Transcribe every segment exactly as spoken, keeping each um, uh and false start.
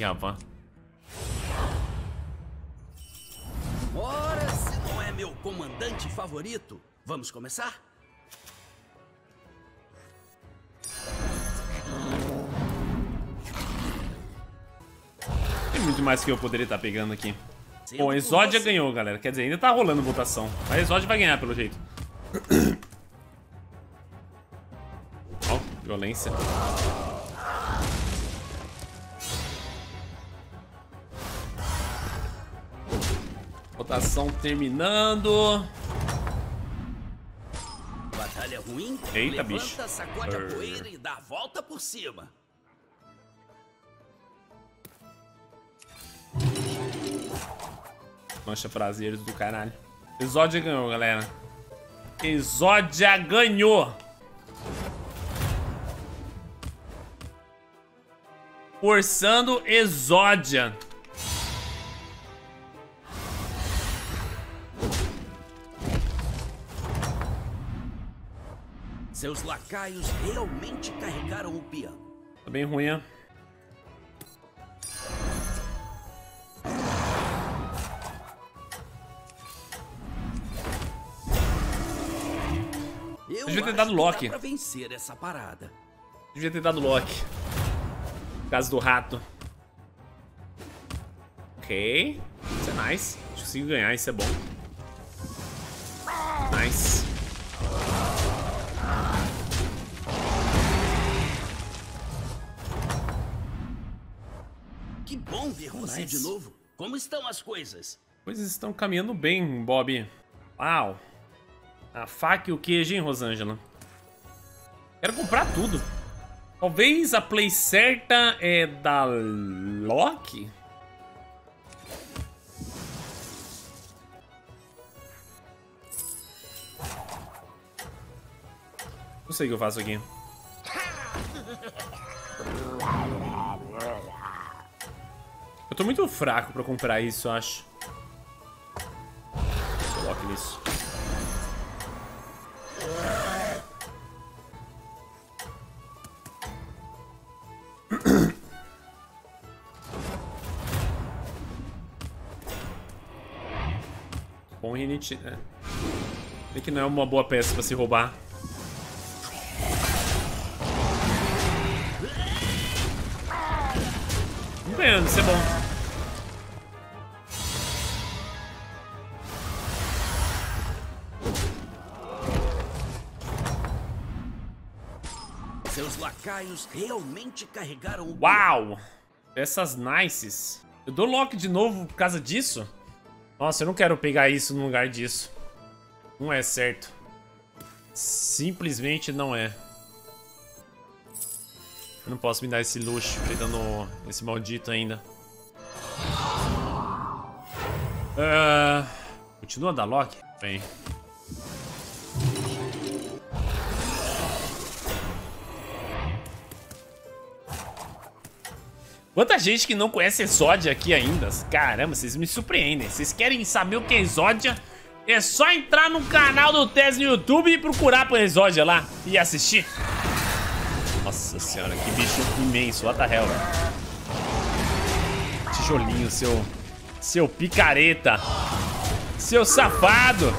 aqui, rapaz. Ora, se não é meu comandante favorito, vamos começar? Tem muito mais que eu poderia estar pegando aqui. Bom, a Exódia ganhou, galera. Quer dizer, ainda tá rolando votação. A Exódia vai ganhar, pelo jeito. Ó, oh, violência. Votação terminando. Batalha ruim. Eita, bicho. Levanta, sacode a poeira e dá a volta por cima. Mancha prazeres do caralho. Exódia ganhou, galera. Exódia ganhou. Forçando Exódia. Seus lacaios realmente carregaram o piano. Tá bem ruim, hein? Eu devia ter dado Loki. Pra vencer essa parada. Devia ter dado Loki. Caso do rato. Ok. Isso é nice. Acho que consigo ganhar, isso é bom. Nice. Que bom ver você nice. de novo. Como estão as coisas? Coisas estão caminhando bem, Bob. Uau. A faca e o queijo, hein, Rosângela? Quero comprar tudo. Talvez a play certa é da Loki? Não sei o que eu faço aqui. Eu tô muito fraco pra comprar isso, eu acho. Loki nisso. Bom, Renit. É que não é uma boa peça pra se roubar. Não ganhando, isso é bom. Seus lacaios realmente carregaram o... Uau! Essas nices. Eu dou Loki de novo por causa disso? Nossa, eu não quero pegar isso no lugar disso. Não é certo. Simplesmente não é. Eu não posso me dar esse luxo, pegando esse maldito ainda. Uh, continua a dar Loki? Bem... Quanta gente que não conhece Exódia aqui ainda. Caramba, vocês me surpreendem. Vocês querem saber o que é Exódia? É só entrar no canal do Tesdey no YouTube e procurar por Exódia lá e assistir. Nossa senhora, que bicho imenso. What the hell, velho? Tijolinho, seu... Seu picareta. Seu safado.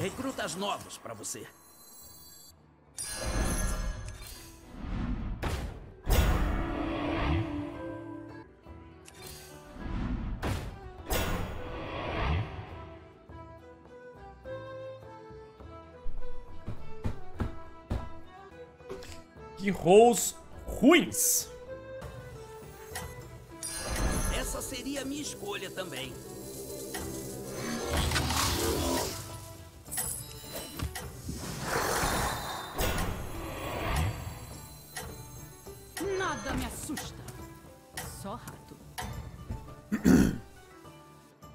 Recrutas novos pra você. Que rolls ruins. Essa seria a minha escolha também.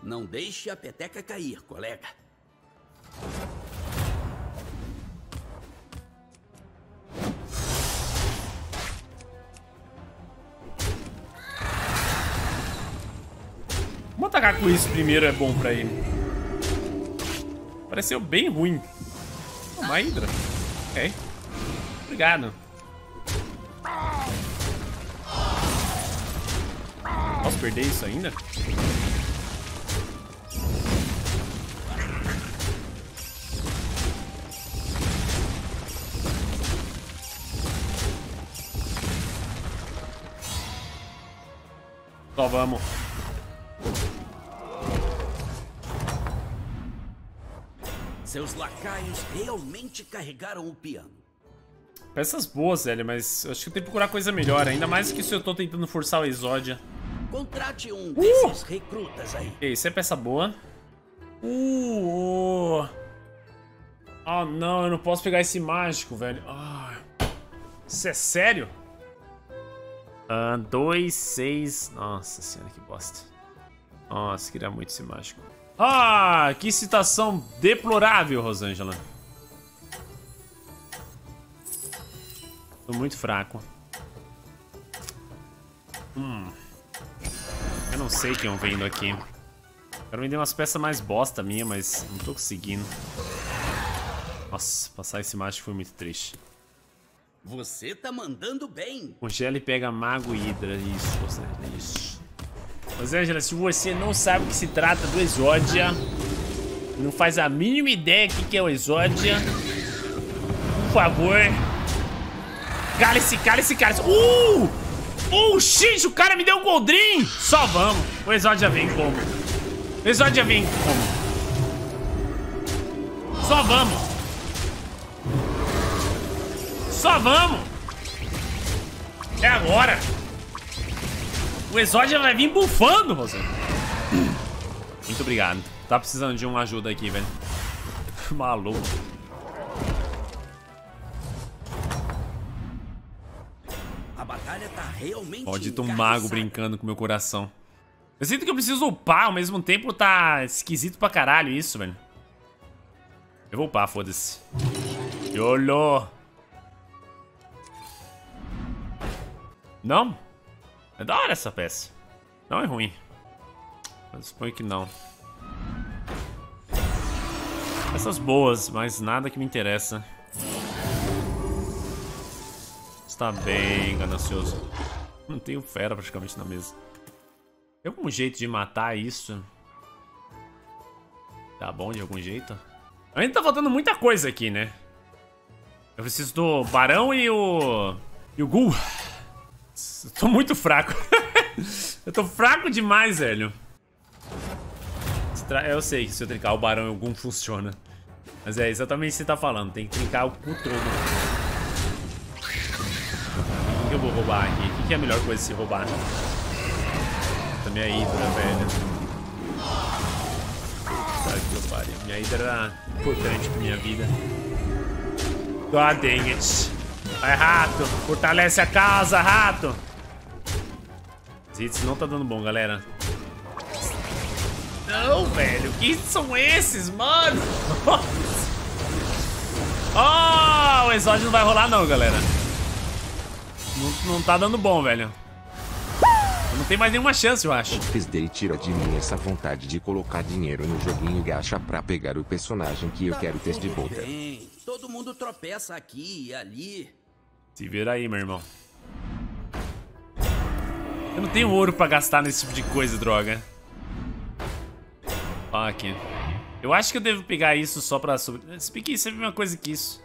Não deixe a peteca cair, colega. Vamos atacar com isso primeiro, é bom pra ele. Pareceu bem ruim. Uma Hydra. Ok. Obrigado. Posso perder isso ainda? Só vamos. Seus lacaios realmente carregaram o piano. Peças boas, velho, mas eu acho que eu tenho que procurar coisa melhor. Ainda mais que se eu tô tentando forçar o Exódia. Contrate um desses uh! recrutas aí. Ok, isso é peça boa. Uh! Oh. Oh, não, eu não posso pegar esse mágico, velho. Oh. Isso é sério? Ah, dois, seis... Nossa senhora, que bosta. Nossa, queria muito esse mágico. Ah, que citação deplorável, Rosângela. Tô muito fraco. Hum. Eu não sei quem eu vendo aqui. Quero vender umas peças mais bosta minha, mas não tô conseguindo. Nossa, passar esse macho foi muito triste. Você tá mandando bem. Congela e pega mago e hidra. Isso, Rosângela, isso. Rosângela, se você não sabe o que se trata do Exódia, não faz a mínima ideia do que é o Exódia, por favor, cale-se, cale-se, cale-se. Uh! Oh, shit, o cara me deu um Goldrinn. Só vamos. O Exódia vem como? O Exódia vem como? Só vamos. Só vamos. É agora. O Exódia vai vir bufando, você. Muito obrigado. Tá precisando de uma ajuda aqui, velho. Maluco. A batalha tá realmente. Maldito um mago brincando com meu coração. Eu sinto que eu preciso upar, ao mesmo tempo tá esquisito pra caralho isso, velho. Eu vou upar, foda-se. YOLO. Não? É da hora essa peça. Não é ruim. Mas suponho que não. Peças boas, mas nada que me interessa. Está bem, ganancioso. Não tenho fera praticamente na mesa. Tem algum jeito de matar isso? Tá bom de algum jeito? Ainda tá faltando muita coisa aqui, né? Eu preciso do barão e o... E o Ghoul. Eu tô muito fraco. Eu tô fraco demais, velho. Eu sei que se eu trincar o barão e o Ghoul funciona. Mas é exatamente o que você tá falando. Tem que trincar o trono. O que eu vou roubar aqui? O que é a melhor coisa de se roubar? Também a Hydra, velho. Sabe que eu faria? Minha Hydra era importante pra minha vida. God dang it. Vai, rato! Fortalece a casa, rato! Os hits não tá dando bom, galera. Não, velho! Que hits são esses, mano? Oh, o Exódio não vai rolar não, galera. Não, não tá dando bom, velho. Não tem mais nenhuma chance, eu acho. Tesdey, tira de mim essa vontade de colocar dinheiro no joguinho gacha pra pegar o personagem que eu tá quero ter de volta. Bem. Todo mundo tropeça aqui e ali. Se vira aí, meu irmão. Eu não tenho ouro pra gastar nesse tipo de coisa, droga. Ó, aqui. Eu acho que eu devo pegar isso só pra sobre... Se bem que isso é a mesma coisa que isso.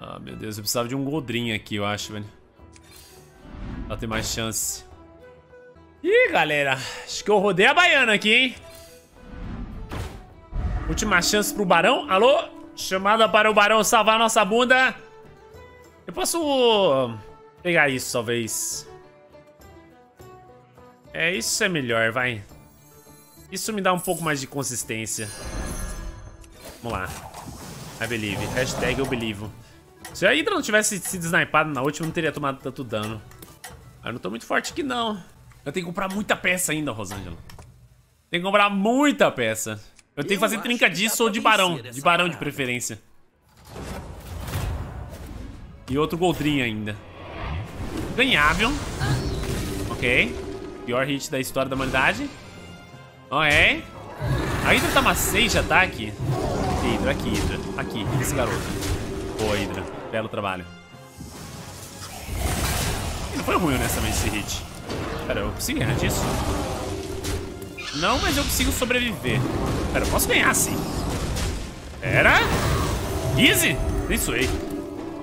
Ah, meu Deus, eu precisava de um Goldrinn aqui, eu acho, velho. Pra ter mais chance. Ih, galera. Acho que eu rodei a baiana aqui, hein. Última chance pro barão. Alô? Chamada para o barão salvar nossa bunda. Eu posso pegar isso, talvez. É, isso é melhor, vai. Isso me dá um pouco mais de consistência. Vamos lá. I believe. Hashtag eu believe. Se a Hydra não tivesse sido snipada na última, eu não teria tomado tanto dano. Eu não tô muito forte aqui, não. Eu tenho que comprar muita peça ainda, Rosângela. Tem que comprar muita peça. Eu tenho que fazer trincadiço ou de barão. De barão de preferência. E outro Goldrinn ainda. Ganhável. Ok. Pior hit da história da humanidade. Ó, é. A Hydra tá uma seis de ataque. Hydra, aqui, Hydra. Aqui, esse garoto. Boa, Hydra. Belo trabalho. Não foi ruim, honestamente, esse hit. Pera, eu consigo ganhar disso? Não, mas eu consigo sobreviver. Pera, eu posso ganhar, sim. Pera. Easy. Nem suei.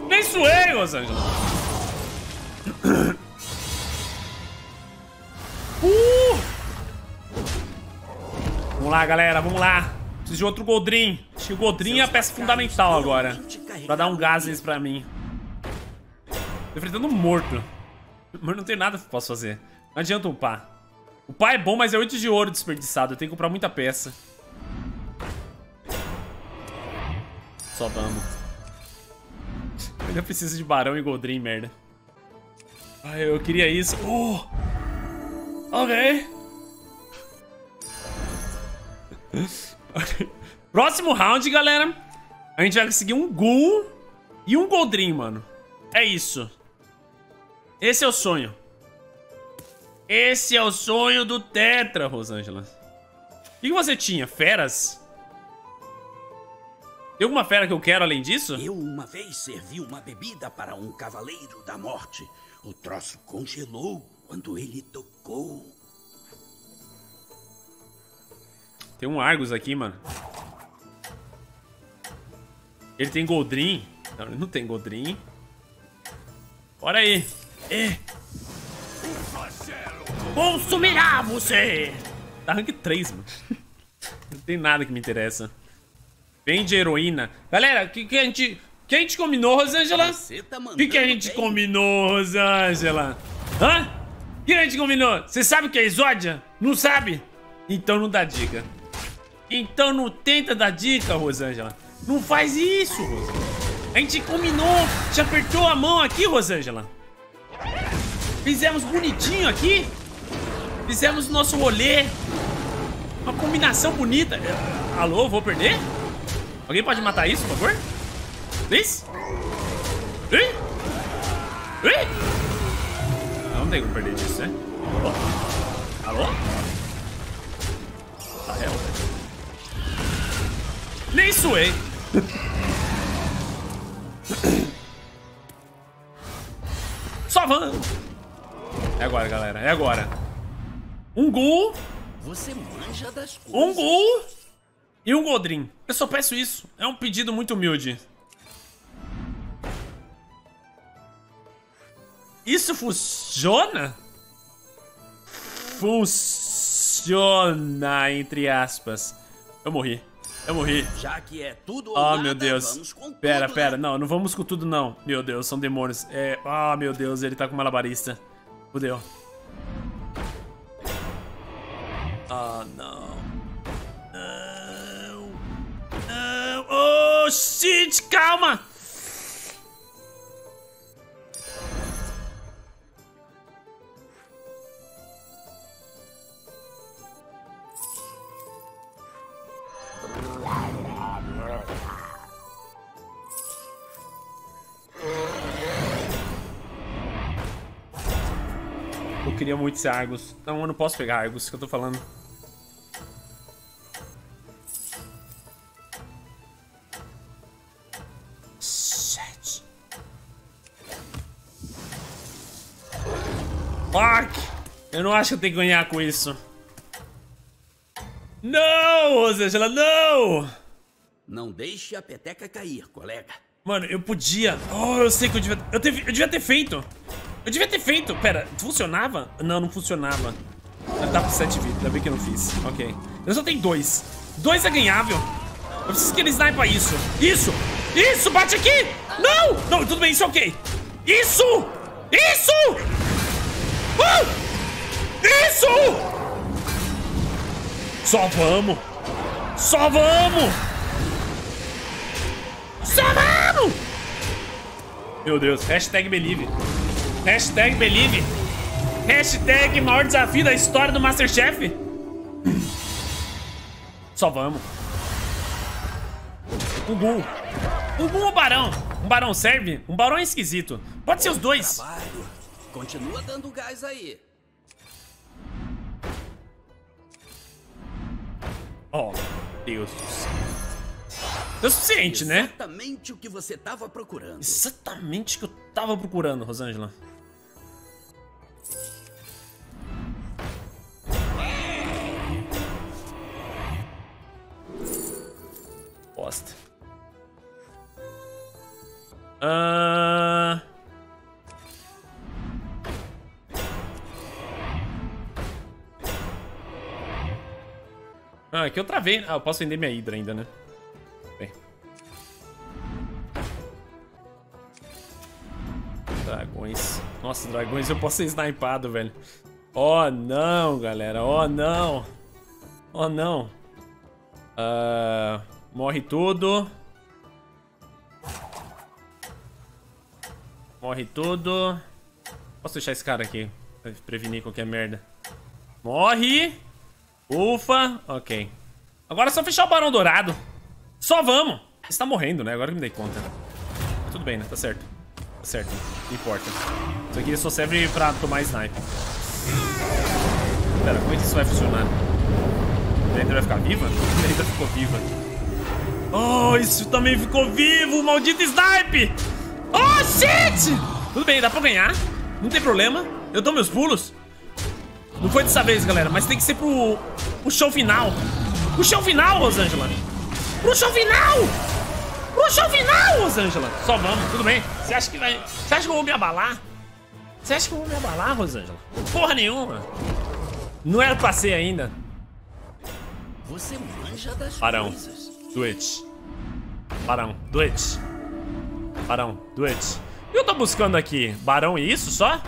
Nem suei, Rosângela. Uh! Vamos lá, galera. Vamos lá. Preciso de outro Goldrinn. Acho que o Goldrinn é a peça fundamental agora. Pra dar um gás nesse pra mim. Tô enfrentando um morto. Mas não tem nada que eu posso fazer. Não adianta upar. Upar é bom, mas é oito de ouro desperdiçado. Eu tenho que comprar muita peça. Só vamos. Eu ainda preciso de barão e Goldrinn, merda. Ai, eu queria isso. Oh! Ok. Próximo round, galera. A gente vai conseguir um Ghoul e um Goldrinn, mano. É isso. Esse é o sonho. Esse é o sonho do Tetra, Rosângela. O que você tinha? Feras? Tem alguma fera que eu quero além disso? Eu uma vez servi uma bebida para um cavaleiro da morte. O troço congelou quando ele tocou. Tem um Argus aqui, mano. Ele tem Goldrinn? Não, ele não tem Goldrinn. Bora aí. É. Consumirá você! Tá rank três, mano. Não tem nada que me interessa. Vende heroína. Galera, o que, que a gente... O que a gente combinou, Rosângela? O que, que a gente bem. combinou, Rosângela? Hã? O que a gente combinou? Você sabe o que é Exódia? Não sabe? Então não dá dica. Então não tenta dar dica, Rosângela. Não faz isso, Rosângela. A gente combinou. Te apertou a mão aqui, Rosângela. Fizemos bonitinho aqui. Fizemos nosso rolê. Uma combinação bonita. Alô, vou perder? Alguém pode matar isso, por favor? Please? Ih? Ih? Não tem como perder disso, né? Oh. Alô? Tá real, velho. Nem suei. Só vamos. É agora, galera. É agora. Um gol. Você manja das coisas. Um gol. E um Goldrinn. Eu só peço isso. É um pedido muito humilde. Isso funciona? Funciona, entre aspas. Eu morri. Eu morri. Já que é tudo ou nada, oh, meu Deus. Vamos com tudo, pera, pera. Né? Não, não vamos com tudo, não. Meu Deus, são demônios. É... Ah, meu Deus, ele tá com malabarista. Fudeu. Ah, oh, não. Oh, shit, calma! Eu queria muito esse Argus. Não, eu não posso pegar Argus, é que eu tô falando. Fuck! Eu não acho que eu tenho que ganhar com isso. Não, Rosângela, não! Não deixe a peteca cair, colega. Mano, eu podia. Oh, eu sei que eu devia. Eu, teve... eu devia ter feito. Eu devia ter feito. Pera, funcionava? Não, não funcionava. Eu tava com sete vidas, ainda bem que eu não fiz. Ok. Eu só tenho dois. Dois é ganhável. Eu preciso que ele snipa isso. Isso! Isso! Bate aqui! Não! Não, tudo bem, isso é ok. Isso! Isso! Uh! Isso! Só vamos! Só vamos! Só vamos! Meu Deus, hashtag believe. Hashtag believe. Hashtag maior desafio da história do MasterChef. Só vamos. O Ghoul. O Ghoul ou Barão? Um Barão serve? Um Barão é esquisito. Pode ser os dois. Continua dando gás aí. Oh, Deus do céu. Deu suficiente, né? Exatamente o que você tava procurando. Exatamente o que eu tava procurando, Rosângela. Bosta. Ah... Uh... Ah, aqui eu travei. Ah, eu posso vender minha Hydra ainda, né? Bem. Dragões. Nossa, dragões, eu posso ser snipado, velho. Oh, não, galera. Oh, não. Oh, não. Uh, morre tudo. Morre tudo. Posso deixar esse cara aqui pra prevenir qualquer merda. Morre. Ufa, ok. Agora é só fechar o Barão Dourado. Só vamos. Você tá morrendo, né? Agora que me dei conta. Tudo bem, né? Tá certo. Tá certo, não importa. Isso aqui só serve pra tomar sniper. Pera, como é que isso vai funcionar? A Meritra vai ficar viva? A Meritra ficou viva. Oh, isso também ficou vivo. Maldito sniper. Oh, shit. Tudo bem, dá pra ganhar. Não tem problema. Eu dou meus pulos. Não foi dessa vez, galera, mas tem que ser pro... pro show final. Pro show final, Rosângela. Pro show final! Pro show final, Rosângela. Só vamos, tudo bem. Você acha que vai... Você acha que eu vou me abalar? Você acha que eu vou me abalar, Rosângela? Porra nenhuma. Não era pra ser ainda. Você manja das Barão, coisas. Twitch. Barão, Twitch. Barão, Twitch. E eu tô buscando aqui Barão e isso só?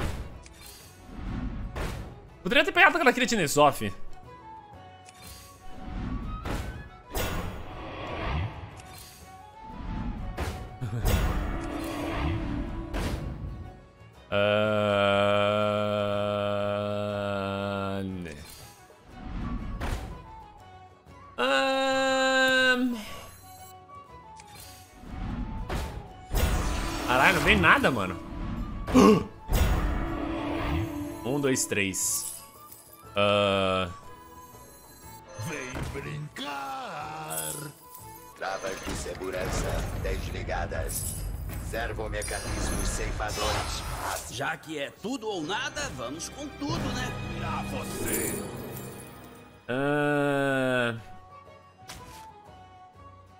Poderia ter pegado aquela cretinez off. uh, né. um... Caralho, não vem nada, mano. Um, dois, três. Uh... Vem brincar. Travas de segurança desligadas. Servomecanismos ceifadores. Já que é tudo ou nada, vamos com tudo, né? Pra você. Uh...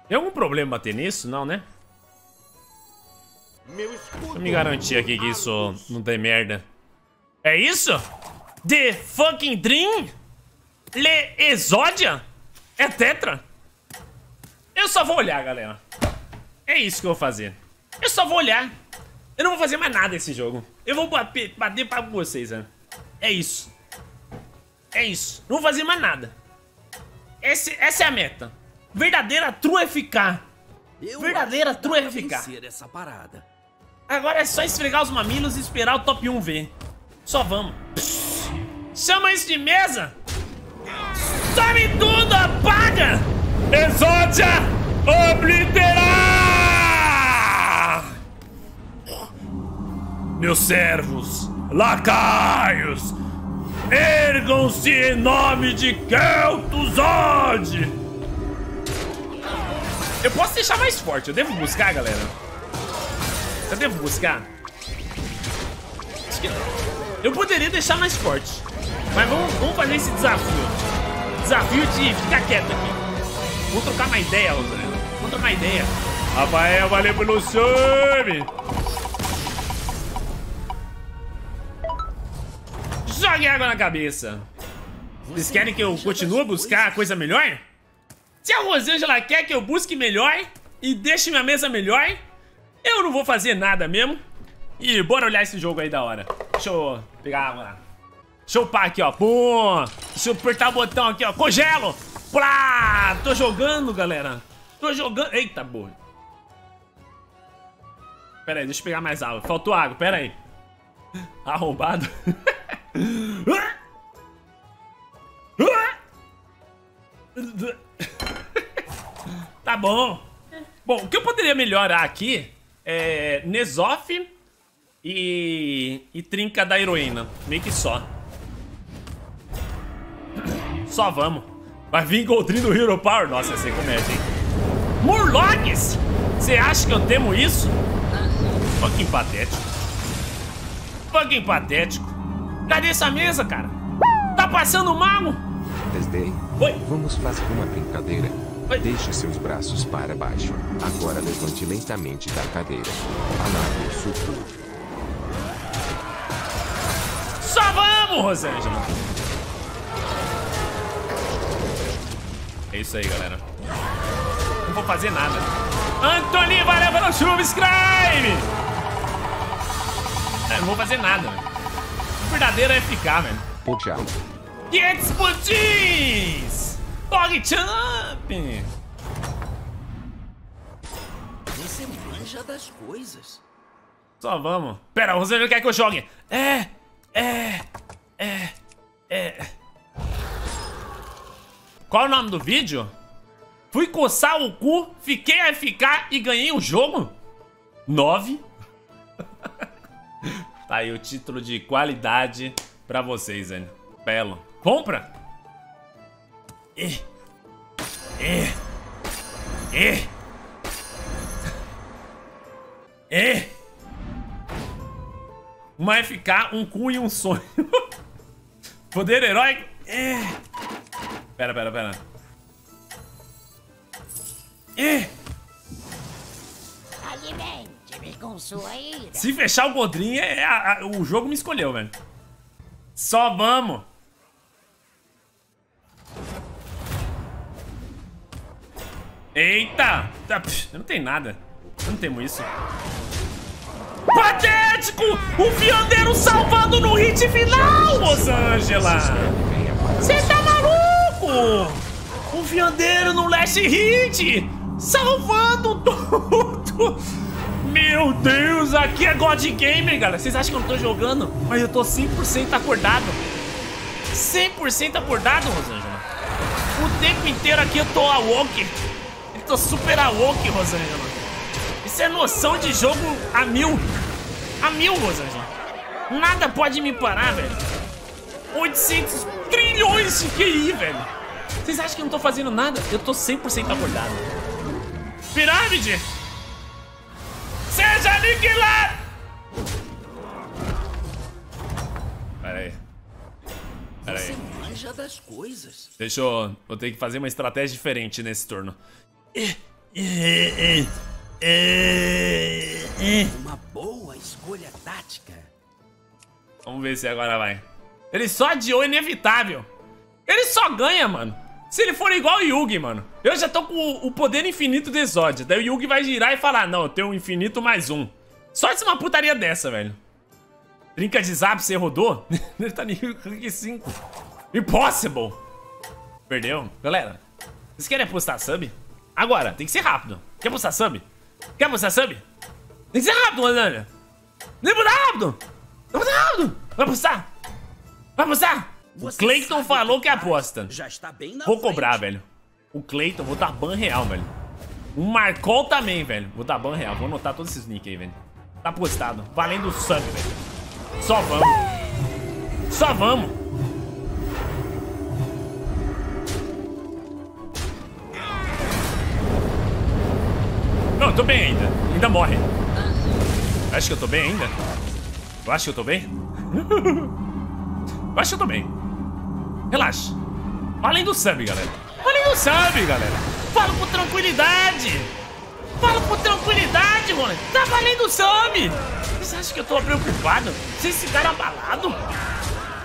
Tem algum problema bater nisso? Não, né? Meu escudo. Deixa eu me garantir aqui que isso não tem merda. É isso? The fucking dream? Le Exódia? É tetra? Eu só vou olhar, galera. É isso que eu vou fazer. Eu só vou olhar. Eu não vou fazer mais nada esse jogo. Eu vou bater, bater papo com vocês, né? É isso. É isso. Não vou fazer mais nada. Esse, essa é a meta. Verdadeira true F K. Eu Verdadeira true F K. Essa parada. Agora é só esfregar os mamilos e esperar o top um ver. Só vamos. Psss. Chama isso de mesa. Sobe tudo, apaga. Exódia obliterar. Meus servos, lacaios, ergam-se em nome de Kel'Thuzad. Eu posso deixar mais forte. Eu devo buscar, galera. Eu devo buscar. Acho que não. Eu poderia deixar mais forte. Mas vamos, vamos fazer esse desafio. Desafio de ficar quieto aqui. Vou trocar uma ideia, André. Vou trocar uma ideia. Rafael, valeu pelo sub! Jogue água na cabeça. Vocês querem que eu continue a buscar coisa melhor? Se a Rosângela quer que eu busque melhor e deixe minha mesa melhor, eu não vou fazer nada mesmo. E bora olhar esse jogo aí da hora. Deixa eu pegar água lá. Deixa eu upar aqui, ó. Pum! Deixa eu apertar o botão aqui, ó. Congelo! Plá! Tô jogando, galera. Tô jogando. Eita, boa. Pera aí, deixa eu pegar mais água. Faltou água, pera aí. Arrombado. Tá bom. Bom, o que eu poderia melhorar aqui é... Nesof... E... e trinca da heroína. Meio que só. Só vamos. Vai vir Goldrinn do Hero Power. Nossa, essa é comédia, hein? Murlocs! Você acha que eu temo isso? Fucking patético. Fucking patético. Cadê essa mesa, cara? Tá passando mal? Tesdey, oi? Vamos fazer uma brincadeira. Oi? Deixe seus braços para baixo. Agora levante lentamente da cadeira. Amarre o suco. Só vamos, Rosângela! É isso aí, galera. Não vou fazer nada. Anthony vai levar o Chubis Crime! É, não vou fazer nada. O verdadeiro é ficar, velho. Pô, tchau. Gets Budins! Dog Champ! Você manja das coisas. Só vamos. Pera, o Rosângela quer que eu jogue. É, é, é, é. Qual é o nome do vídeo? Fui coçar o cu, fiquei a ficar e ganhei o jogo? nove? Tá aí o título de qualidade pra vocês, velho. Belo. Compra? E. E. E. E. Uma F K, um cu e um sonho. Poder heróico. E. Pera, pera, pera. E. Alimente-me com sua ira. Se fechar o Goldrinn, é, é, é, o jogo me escolheu, velho. Só vamos. Eita! Eu não tenho nada. Eu não temo isso. Patético! O Fiandeiro salvando no hit final, Rosângela! Você tá maluco? O Fiandeiro no last hit! Salvando tudo! Meu Deus, aqui é God Gamer, galera. Vocês acham que eu não tô jogando? Mas eu tô cem por cento acordado. cem por cento acordado, Rosângela. O tempo inteiro aqui eu tô awoke. Eu tô super awoke, Rosângela. Isso é noção de jogo a mil. A mil, Rosângela. Nada pode me parar, velho. oitocentos trilhões de Q I, velho. Vocês acham que eu não tô fazendo nada? Eu tô cem por cento acordado. Pirâmide! Seja aniquilado! Pera aí. Pera aí. Deixa eu... Vou ter que fazer uma estratégia diferente nesse turno. Uma boa escolha tática. Vamos ver se agora vai. Ele só adiou inevitável. Ele só ganha, mano. Se ele for igual o Yugi, mano. Eu já tô com o poder infinito de Exódia. Daí o Yugi vai girar e falar: não, eu tenho um infinito mais um. Só se uma putaria dessa, velho. Trinca de zap, você rodou? Ele tá nível cinco. Impossible. Perdeu. Galera, vocês querem apostar sub? Agora, tem que ser rápido. Quer apostar sub? Quer apostar sub? Tem que ser rápido, Rosângela. Tem que apostar rápido. Tem que apostar rápido. Vai apostar. Vai apostar. O Clayton falou que aposta. Já está bem na vou cobrar, frente. Velho. O Clayton, vou dar ban real, velho. O Marcol também, velho. Vou dar ban real. Vou anotar todos esses links aí, velho. Tá postado. Valendo o sub, velho. Só vamos. Só vamos. Não, eu tô bem ainda. Ainda morre. Eu acho que eu tô bem ainda. Eu acho que eu tô bem. Eu acho que eu tô bem. Relaxa. Além do sub, galera. Além do sub, galera. Fala com tranquilidade. Fala com tranquilidade, mano. Tá valendo o sub. Vocês acham que eu tô preocupado? Vocês ficaram abalados?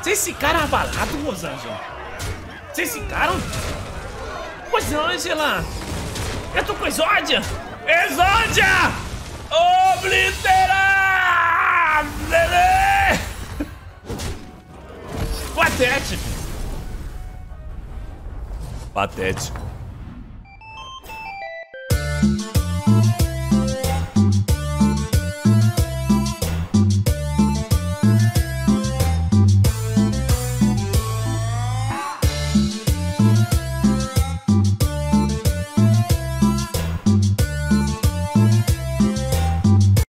Vocês ficaram abalados, Rosângela? Vocês ficaram? Rosângela. Eu tô com Exódia. Exódia! Obliterar! Patético. Patético.